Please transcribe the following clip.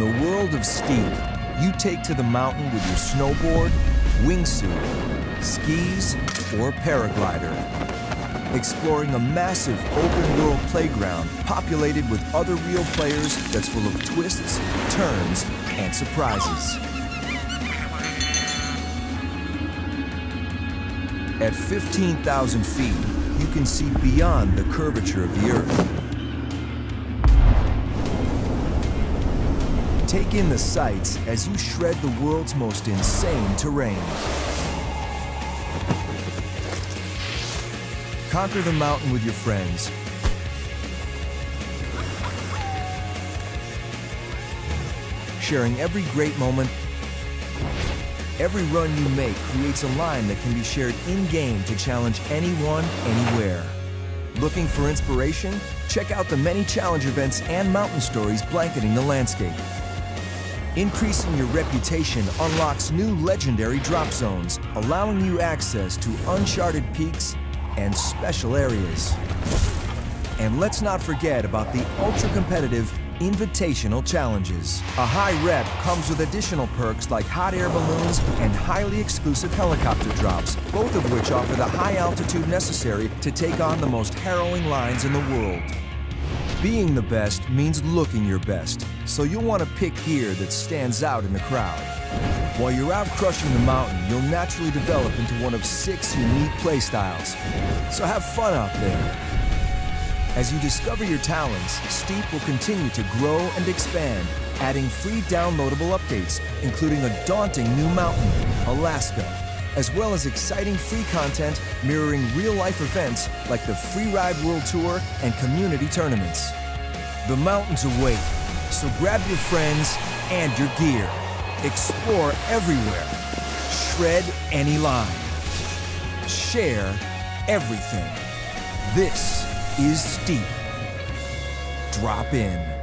In the world of Steep, you take to the mountain with your snowboard, wingsuit, skis, or paraglider, exploring a massive open-world playground populated with other real players that's full of twists, turns, and surprises. At 15,000 feet, you can see beyond the curvature of the Earth. Take in the sights as you shred the world's most insane terrain. Conquer the mountain with your friends. Sharing every great moment. Every run you make creates a line that can be shared in-game to challenge anyone, anywhere. Looking for inspiration? Check out the many challenge events and mountain stories blanketing the landscape. Increasing your reputation unlocks new legendary drop zones, allowing you access to uncharted peaks and special areas. And let's not forget about the ultra-competitive Invitational challenges. A high rep comes with additional perks like hot air balloons and highly exclusive helicopter drops, both of which offer the high altitude necessary to take on the most harrowing lines in the world. Being the best means looking your best, so you'll want to pick gear that stands out in the crowd. While you're out crushing the mountain, you'll naturally develop into one of 6 unique playstyles. So have fun out there. As you discover your talents, Steep will continue to grow and expand, adding free downloadable updates, including a daunting new mountain, Alaska, as well as exciting free content mirroring real-life events like the Freeride World Tour and community tournaments. The mountains await, so grab your friends and your gear. Explore everywhere. Shred any line. Share everything. This is Steep. Drop in.